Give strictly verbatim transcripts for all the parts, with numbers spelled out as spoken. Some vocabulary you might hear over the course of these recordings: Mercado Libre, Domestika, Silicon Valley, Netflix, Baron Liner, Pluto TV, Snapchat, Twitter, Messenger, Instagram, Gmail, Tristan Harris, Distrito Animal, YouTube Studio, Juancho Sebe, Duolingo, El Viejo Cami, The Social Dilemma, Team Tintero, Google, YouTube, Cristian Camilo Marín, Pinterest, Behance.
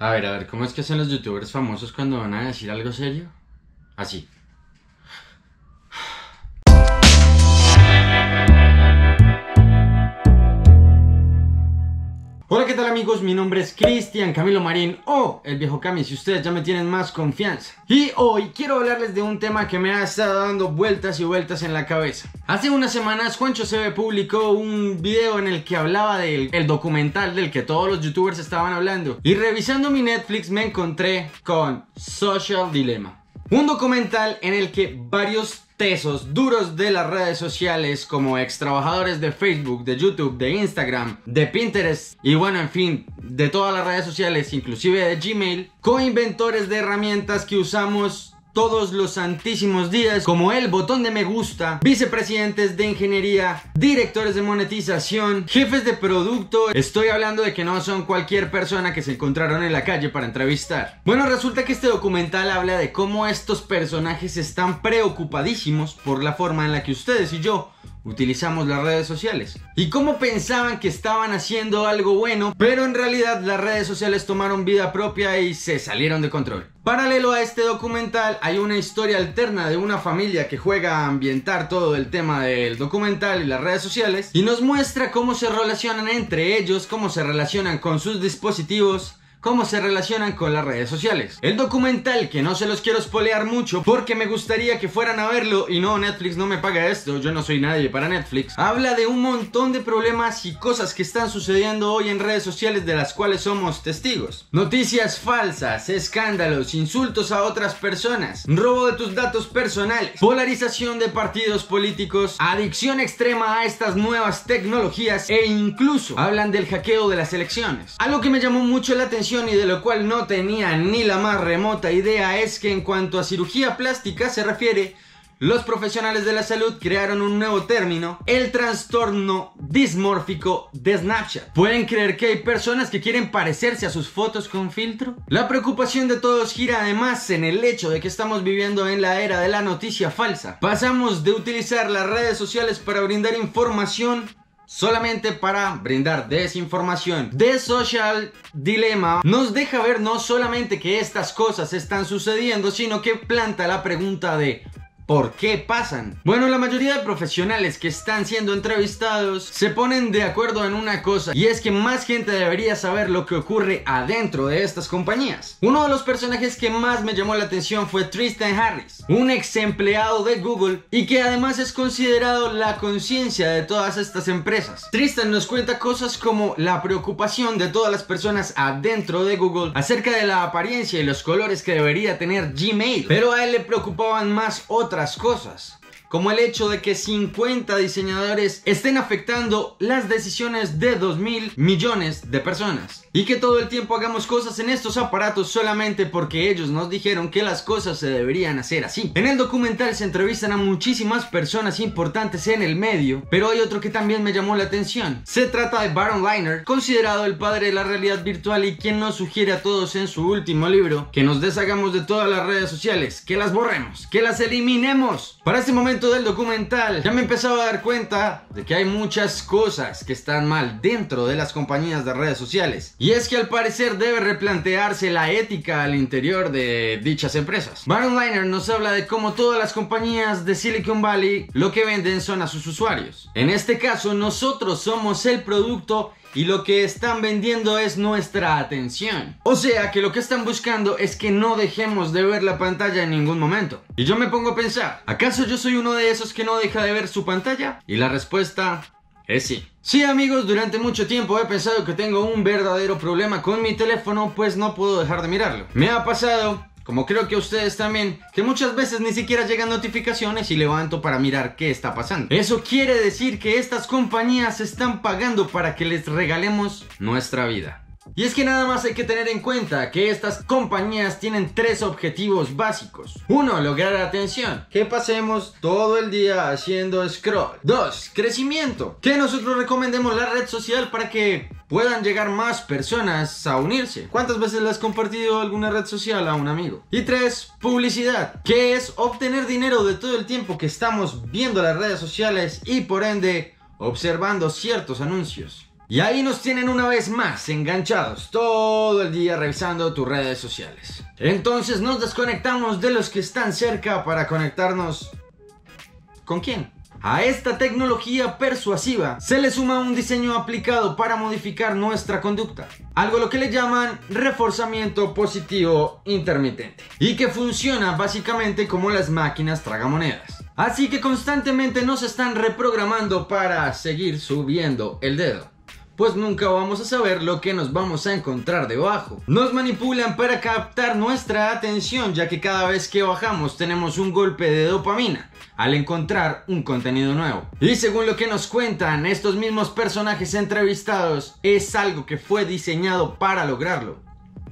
A ver, a ver, ¿cómo es que hacen los youtubers famosos cuando van a decir algo serio? Así. Hola, ¿qué tal amigos? Mi nombre es Cristian Camilo Marín o el viejo Cami, si ustedes ya me tienen más confianza. Y hoy quiero hablarles de un tema que me ha estado dando vueltas y vueltas en la cabeza. Hace unas semanas Juancho Sebe publicó un video en el que hablaba del el documental del que todos los youtubers estaban hablando. Y revisando mi Netflix me encontré con Social Dilemma, un documental en el que varios tesos duros de las redes sociales, como ex trabajadores de Facebook, de YouTube, de Instagram, de Pinterest y bueno, en fin, de todas las redes sociales, inclusive de Gmail, co-inventores de herramientas que usamos todos los santísimos días, como el botón de me gusta, vicepresidentes de ingeniería, directores de monetización, jefes de producto. Estoy hablando de que no son cualquier persona que se encontraron en la calle para entrevistar. Bueno, resulta que este documental habla de cómo estos personajes están preocupadísimos por la forma en la que ustedes y yo utilizamos las redes sociales y cómo pensaban que estaban haciendo algo bueno, pero en realidad las redes sociales tomaron vida propia y se salieron de control. Paralelo a este documental hay una historia alterna de una familia que juega a ambientar todo el tema del documental y las redes sociales y nos muestra cómo se relacionan entre ellos, cómo se relacionan con sus dispositivos, cómo se relacionan con las redes sociales. El documental, que no se los quiero spoilear mucho porque me gustaría que fueran a verlo, y no, Netflix no me paga esto, yo no soy nadie para Netflix, habla de un montón de problemas y cosas que están sucediendo hoy en redes sociales de las cuales somos testigos. Noticias falsas, escándalos, insultos a otras personas, robo de tus datos personales, polarización de partidos políticos, adicción extrema a estas nuevas tecnologías e incluso hablan del hackeo de las elecciones. Algo que me llamó mucho la atención y de lo cual no tenía ni la más remota idea es que en cuanto a cirugía plástica se refiere, los profesionales de la salud crearon un nuevo término, el trastorno dismórfico de Snapchat. ¿Pueden creer que hay personas que quieren parecerse a sus fotos con filtro? La preocupación de todos gira además en el hecho de que estamos viviendo en la era de la noticia falsa. Pasamos de utilizar las redes sociales para brindar información solamente para brindar desinformación. The Social Dilemma nos deja ver no solamente que estas cosas están sucediendo, sino que planta la pregunta de ¿por qué pasan? Bueno, la mayoría de profesionales que están siendo entrevistados se ponen de acuerdo en una cosa, y es que más gente debería saber lo que ocurre adentro de estas compañías. Uno de los personajes que más me llamó la atención fue Tristan Harris, un ex empleado de Google y que además es considerado la conciencia de todas estas empresas. Tristan nos cuenta cosas como la preocupación de todas las personas adentro de Google acerca de la apariencia y los colores que debería tener Gmail, pero a él le preocupaban más otras otras cosas, como el hecho de que cincuenta diseñadores estén afectando las decisiones de dos mil millones de personas y que todo el tiempo hagamos cosas en estos aparatos solamente porque ellos nos dijeron que las cosas se deberían hacer así. En el documental se entrevistan a muchísimas personas importantes en el medio, pero hay otro que también me llamó la atención. Se trata de Baron Liner, considerado el padre de la realidad virtual y quien nos sugiere a todos en su último libro que nos deshagamos de todas las redes sociales, que las borremos, que las eliminemos. Para este momento del documental ya me empezaba a dar cuenta de que hay muchas cosas que están mal dentro de las compañías de redes sociales, y es que al parecer debe replantearse la ética al interior de dichas empresas. Baron Liner nos habla de cómo todas las compañías de Silicon Valley lo que venden son a sus usuarios. En este caso nosotros somos el producto y lo que están vendiendo es nuestra atención. O sea que lo que están buscando es que no dejemos de ver la pantalla en ningún momento. Y yo me pongo a pensar, ¿acaso yo soy uno de esos que no deja de ver su pantalla? Y la respuesta es sí. Sí amigos, durante mucho tiempo he pensado que tengo un verdadero problema con mi teléfono, pues no puedo dejar de mirarlo. Me ha pasado, como creo que a ustedes también, que muchas veces ni siquiera llegan notificaciones y levanto para mirar qué está pasando. Eso quiere decir que estas compañías están pagando para que les regalemos nuestra vida. Y es que nada más hay que tener en cuenta que estas compañías tienen tres objetivos básicos. Uno, lograr atención, que pasemos todo el día haciendo scroll. Dos, crecimiento, que nosotros recomendemos la red social para que puedan llegar más personas a unirse. ¿Cuántas veces le has compartido alguna red social a un amigo? Y tres, publicidad, que es obtener dinero de todo el tiempo que estamos viendo las redes sociales y por ende observando ciertos anuncios. Y ahí nos tienen una vez más enganchados todo el día revisando tus redes sociales. Entonces nos desconectamos de los que están cerca para conectarnos... ¿con quién? A esta tecnología persuasiva se le suma un diseño aplicado para modificar nuestra conducta, algo a lo que le llaman reforzamiento positivo intermitente, y que funciona básicamente como las máquinas tragamonedas. Así que constantemente nos están reprogramando para seguir subiendo el dedo, pues nunca vamos a saber lo que nos vamos a encontrar debajo. Nos manipulan para captar nuestra atención, ya que cada vez que bajamos tenemos un golpe de dopamina al encontrar un contenido nuevo. Y según lo que nos cuentan estos mismos personajes entrevistados, es algo que fue diseñado para lograrlo.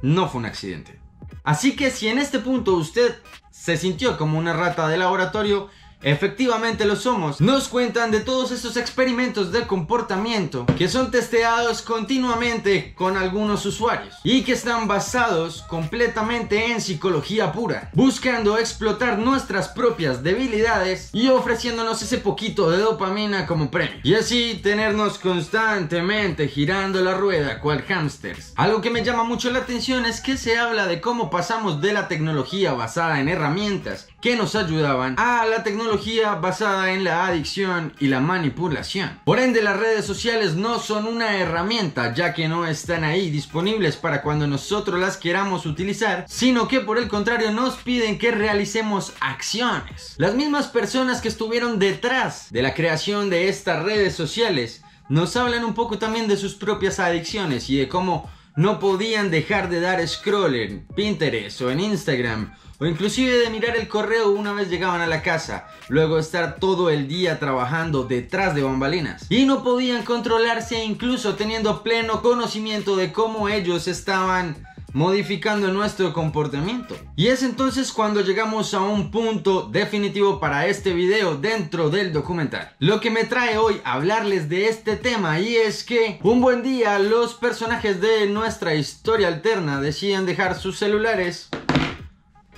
No fue un accidente. Así que si en este punto usted se sintió como una rata de laboratorio, efectivamente lo somos. Nos cuentan de todos estos experimentos de comportamiento que son testeados continuamente con algunos usuarios y que están basados completamente en psicología pura, buscando explotar nuestras propias debilidades y ofreciéndonos ese poquito de dopamina como premio, y así tenernos constantemente girando la rueda cual hámsters. Algo que me llama mucho la atención es que se habla de cómo pasamos de la tecnología basada en herramientas que nos ayudaban a la tecnología basada en la adicción y la manipulación. Por ende, las redes sociales no son una herramienta, ya que no están ahí disponibles para cuando nosotros las queramos utilizar, sino que por el contrario nos piden que realicemos acciones. Las mismas personas que estuvieron detrás de la creación de estas redes sociales nos hablan un poco también de sus propias adicciones y de cómo no podían dejar de dar scroll en Pinterest o en Instagram, o inclusive de mirar el correo una vez llegaban a la casa, luego estar todo el día trabajando detrás de bambalinas. Y no podían controlarse, incluso teniendo pleno conocimiento de cómo ellos estaban modificando nuestro comportamiento. Y es entonces cuando llegamos a un punto definitivo para este video dentro del documental. Lo que me trae hoy a hablarles de este tema, y es que un buen día los personajes de nuestra historia alterna deciden dejar sus celulares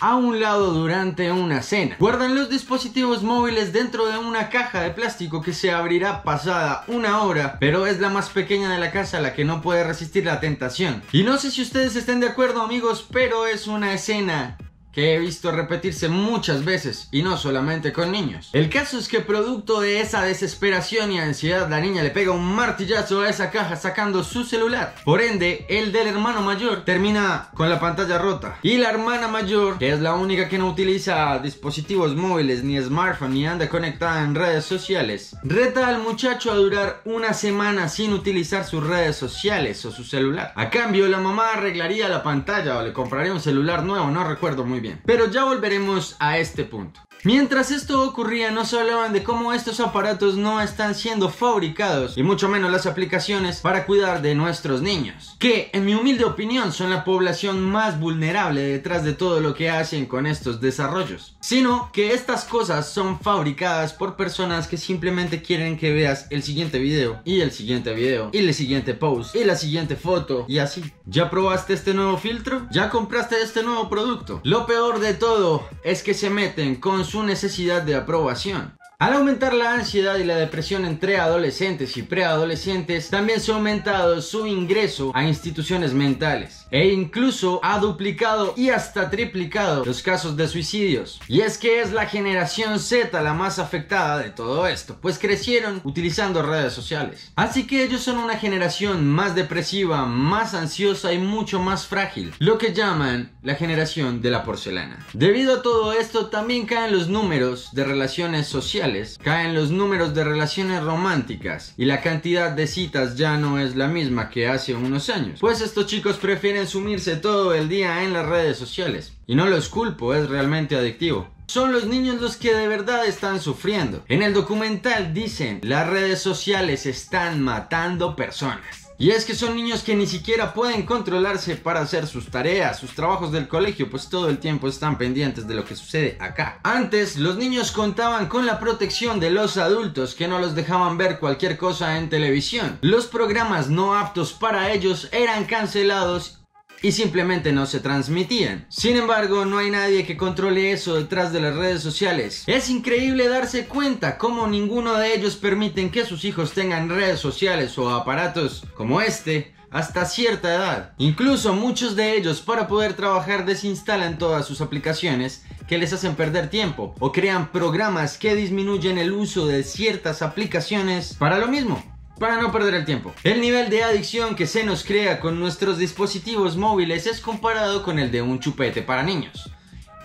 a un lado durante una cena. Guardan los dispositivos móviles dentro de una caja de plástico que se abrirá pasada una hora, pero es la más pequeña de la casa la que no puede resistir la tentación. Y no sé si ustedes estén de acuerdo, amigos, pero es una escena que he visto repetirse muchas veces, y no solamente con niños. El caso es que producto de esa desesperación y ansiedad, la niña le pega un martillazo a esa caja sacando su celular. Por ende, el del hermano mayor termina con la pantalla rota, y la hermana mayor, que es la única que no utiliza dispositivos móviles ni smartphone ni anda conectada en redes sociales, reta al muchacho a durar una semana sin utilizar sus redes sociales o su celular. A cambio, la mamá arreglaría la pantalla o le compraría un celular nuevo, no recuerdo muy bien. Bien, pero ya volveremos a este punto. Mientras esto ocurría, nos hablaban de cómo estos aparatos no están siendo fabricados, y mucho menos las aplicaciones, para cuidar de nuestros niños, que en mi humilde opinión son la población más vulnerable detrás de todo lo que hacen con estos desarrollos, sino que estas cosas son fabricadas por personas que simplemente quieren que veas el siguiente video y el siguiente video y el siguiente post y la siguiente foto y así. ¿Ya probaste este nuevo filtro? ¿Ya compraste este nuevo producto? Lo peor de todo es que se meten con su su necesidad de aprobación. Al aumentar la ansiedad y la depresión entre adolescentes y preadolescentes, también se ha aumentado su ingreso a instituciones mentales, e incluso ha duplicado y hasta triplicado los casos de suicidios. Y es que es la generación zeta la más afectada de todo esto, pues crecieron utilizando redes sociales. Así que ellos son una generación más depresiva, más ansiosa y mucho más frágil, lo que llaman la generación de la porcelana. Debido a todo esto, también caen los números de relaciones sociales, caen los números de relaciones románticas, y la cantidad de citas ya no es la misma que hace unos años, pues estos chicos prefieren sumirse todo el día en las redes sociales. Y no los culpo, es realmente adictivo. Son los niños los que de verdad están sufriendo. En el documental dicen: las redes sociales están matando personas. Y es que son niños que ni siquiera pueden controlarse para hacer sus tareas, sus trabajos del colegio, pues todo el tiempo están pendientes de lo que sucede acá. Antes, los niños contaban con la protección de los adultos, que no los dejaban ver cualquier cosa en televisión. Los programas no aptos para ellos eran cancelados y simplemente no se transmitían. Sin embargo, no hay nadie que controle eso detrás de las redes sociales. Es increíble darse cuenta cómo ninguno de ellos permiten que sus hijos tengan redes sociales o aparatos como este hasta cierta edad. Incluso muchos de ellos, para poder trabajar, desinstalan todas sus aplicaciones que les hacen perder tiempo o crean programas que disminuyen el uso de ciertas aplicaciones para lo mismo, para no perder el tiempo. El nivel de adicción que se nos crea con nuestros dispositivos móviles es comparado con el de un chupete para niños.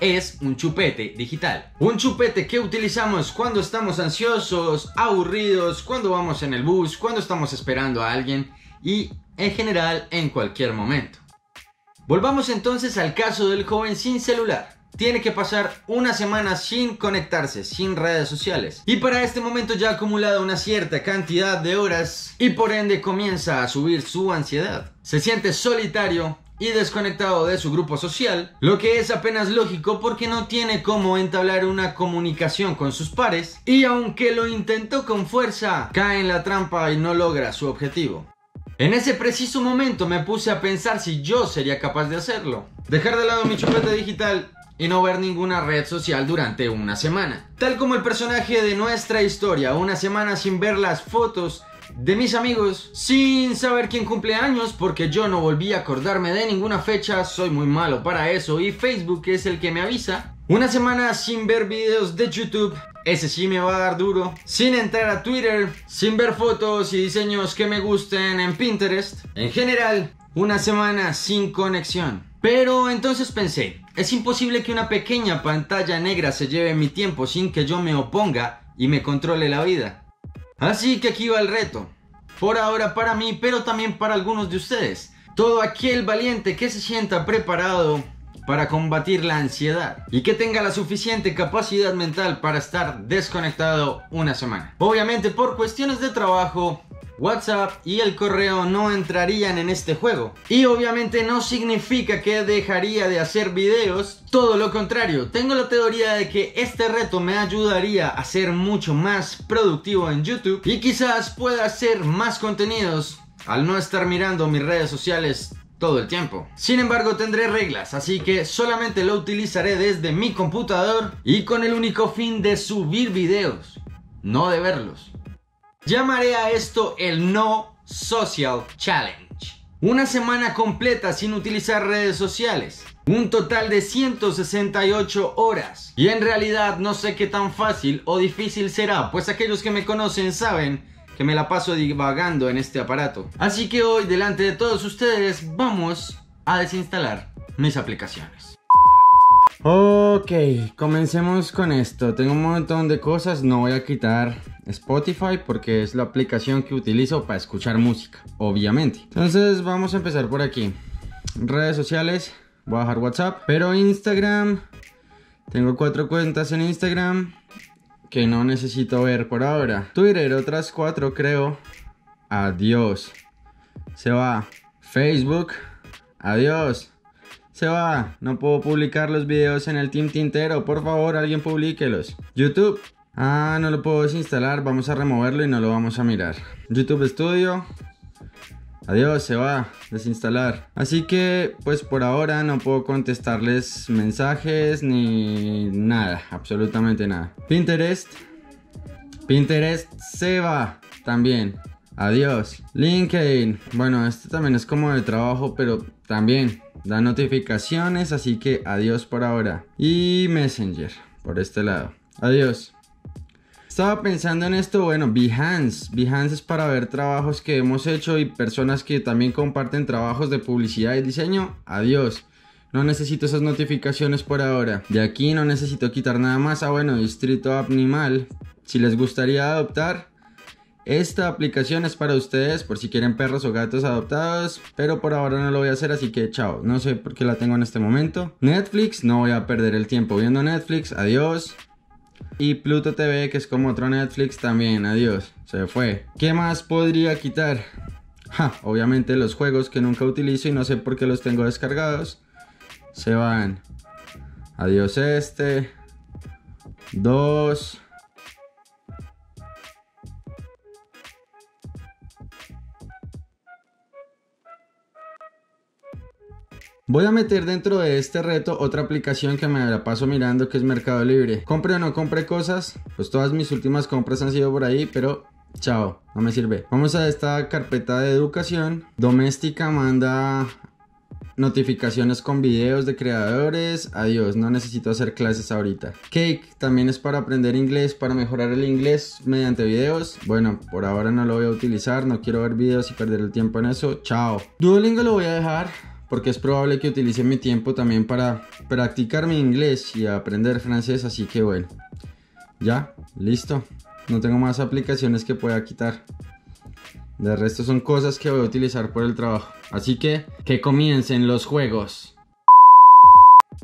Es un chupete digital. Un chupete que utilizamos cuando estamos ansiosos, aburridos, cuando vamos en el bus, cuando estamos esperando a alguien y en general en cualquier momento. Volvamos entonces al caso del joven sin celular. Tiene que pasar una semana sin conectarse, sin redes sociales, y para este momento ya ha acumulado una cierta cantidad de horas y por ende comienza a subir su ansiedad. Se siente solitario y desconectado de su grupo social, lo que es apenas lógico porque no tiene cómo entablar una comunicación con sus pares, y aunque lo intentó con fuerza, cae en la trampa y no logra su objetivo. En ese preciso momento me puse a pensar si yo sería capaz de hacerlo. Dejar de lado mi chupete digital y no ver ninguna red social durante una semana. Tal como el personaje de nuestra historia, una semana sin ver las fotos de mis amigos, sin saber quién cumple años, porque yo no volví a acordarme de ninguna fecha, soy muy malo para eso y Facebook es el que me avisa. Una semana sin ver videos de YouTube, ese sí me va a dar duro. Sin entrar a Twitter, sin ver fotos y diseños que me gusten en Pinterest. En general, una semana sin conexión. Pero entonces pensé, es imposible que una pequeña pantalla negra se lleve mi tiempo sin que yo me oponga y me controle la vida. Así que aquí va el reto, por ahora para mí, pero también para algunos de ustedes. Todo aquel valiente que se sienta preparado para combatir la ansiedad y que tenga la suficiente capacidad mental para estar desconectado una semana. Obviamente por cuestiones de trabajo, WhatsApp y el correo no entrarían en este juego, y obviamente no significa que dejaría de hacer videos, todo lo contrario. Tengo la teoría de que este reto me ayudaría a ser mucho más productivo en YouTube y quizás pueda hacer más contenidos al no estar mirando mis redes sociales todo el tiempo. Sin embargo, tendré reglas, así que solamente lo utilizaré desde mi computador y con el único fin de subir videos, no de verlos. Llamaré a esto el No Social Challenge. Una semana completa sin utilizar redes sociales. Un total de ciento sesenta y ocho horas. Y en realidad no sé qué tan fácil o difícil será, pues aquellos que me conocen saben que me la paso divagando en este aparato. Así que hoy, delante de todos ustedes, vamos a desinstalar mis aplicaciones. Ok, comencemos con esto. Tengo un montón de cosas. No voy a quitar Spotify porque es la aplicación que utilizo para escuchar música, obviamente. Entonces vamos a empezar por aquí. Redes sociales, voy a dejar WhatsApp, pero Instagram, tengo cuatro cuentas en Instagram que no necesito ver por ahora. Twitter, otras cuatro creo. Adiós. Se va. Facebook, adiós. Se va, no puedo publicar los videos en el Team Tintero, por favor alguien publíquelos. YouTube, ah, no lo puedo desinstalar, vamos a removerlo y no lo vamos a mirar. YouTube Studio, adiós, se va, desinstalar. Así que pues por ahora no puedo contestarles mensajes ni nada, absolutamente nada. Pinterest, Pinterest se va también, adiós. LinkedIn, bueno, este también es como de trabajo, pero también da notificaciones, así que adiós por ahora. Y Messenger, por este lado, adiós. Estaba pensando en esto, bueno, Behance. Behance es para ver trabajos que hemos hecho y personas que también comparten trabajos de publicidad y diseño, adiós. No necesito esas notificaciones por ahora. De aquí no necesito quitar nada más. Ah, bueno, Distrito Animal. Si les gustaría adoptar, esta aplicación es para ustedes por si quieren perros o gatos adoptados, pero por ahora no lo voy a hacer, así que chao. No sé por qué la tengo en este momento. Netflix, no voy a perder el tiempo viendo Netflix, adiós. Y Pluto T V, que es como otro Netflix, también, adiós, se fue. ¿Qué más podría quitar? Ja, obviamente los juegos que nunca utilizo y no sé por qué los tengo descargados, se van. Adiós este, dos... Voy a meter dentro de este reto otra aplicación que me la paso mirando, que es Mercado Libre. Compre o no compre cosas, pues todas mis últimas compras han sido por ahí, pero chao, no me sirve. Vamos a esta carpeta de educación. Domestika manda notificaciones con videos de creadores. Adiós, no necesito hacer clases ahorita. Cake también es para aprender inglés, para mejorar el inglés mediante videos. Bueno, por ahora no lo voy a utilizar, no quiero ver videos y perder el tiempo en eso. Chao. Duolingo lo voy a dejar, porque es probable que utilice mi tiempo también para practicar mi inglés y aprender francés, así que bueno, ya, listo. No tengo más aplicaciones que pueda quitar. De resto son cosas que voy a utilizar por el trabajo. Así que, que comiencen los juegos.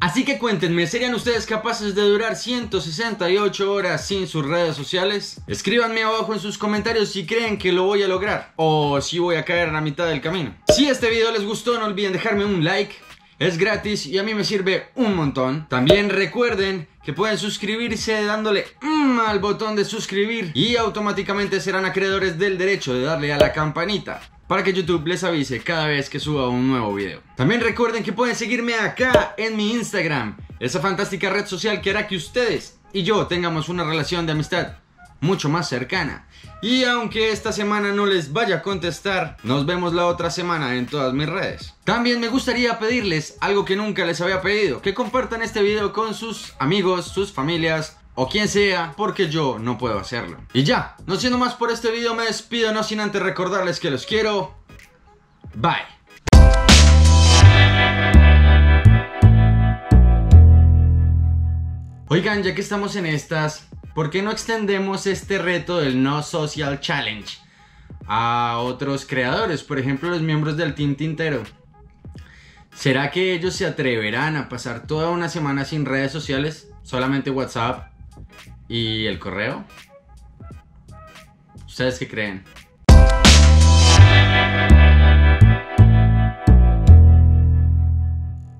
Así que cuéntenme, ¿serían ustedes capaces de durar ciento sesenta y ocho horas sin sus redes sociales? Escríbanme abajo en sus comentarios si creen que lo voy a lograr o si voy a caer a la mitad del camino. Si este video les gustó, no olviden dejarme un like. Es gratis y a mí me sirve un montón. También recuerden que pueden suscribirse dándole mmm al botón de suscribir y automáticamente serán acreedores del derecho de darle a la campanita para que YouTube les avise cada vez que suba un nuevo video. También recuerden que pueden seguirme acá en mi Instagram, esa fantástica red social que hará que ustedes y yo tengamos una relación de amistad mucho más cercana. Y aunque esta semana no les vaya a contestar, nos vemos la otra semana en todas mis redes. También me gustaría pedirles algo que nunca les había pedido, que compartan este video con sus amigos, sus familias o quien sea, porque yo no puedo hacerlo. Y ya, no siendo más por este video, me despido, no sin antes recordarles que los quiero. Bye. Oigan, ya que estamos en estas, ¿por qué no extendemos este reto del No Social Challenge a otros creadores? Por ejemplo, los miembros del Team Tintero. ¿Será que ellos se atreverán a pasar toda una semana sin redes sociales? Solamente WhatsApp y el correo. ¿Ustedes qué creen?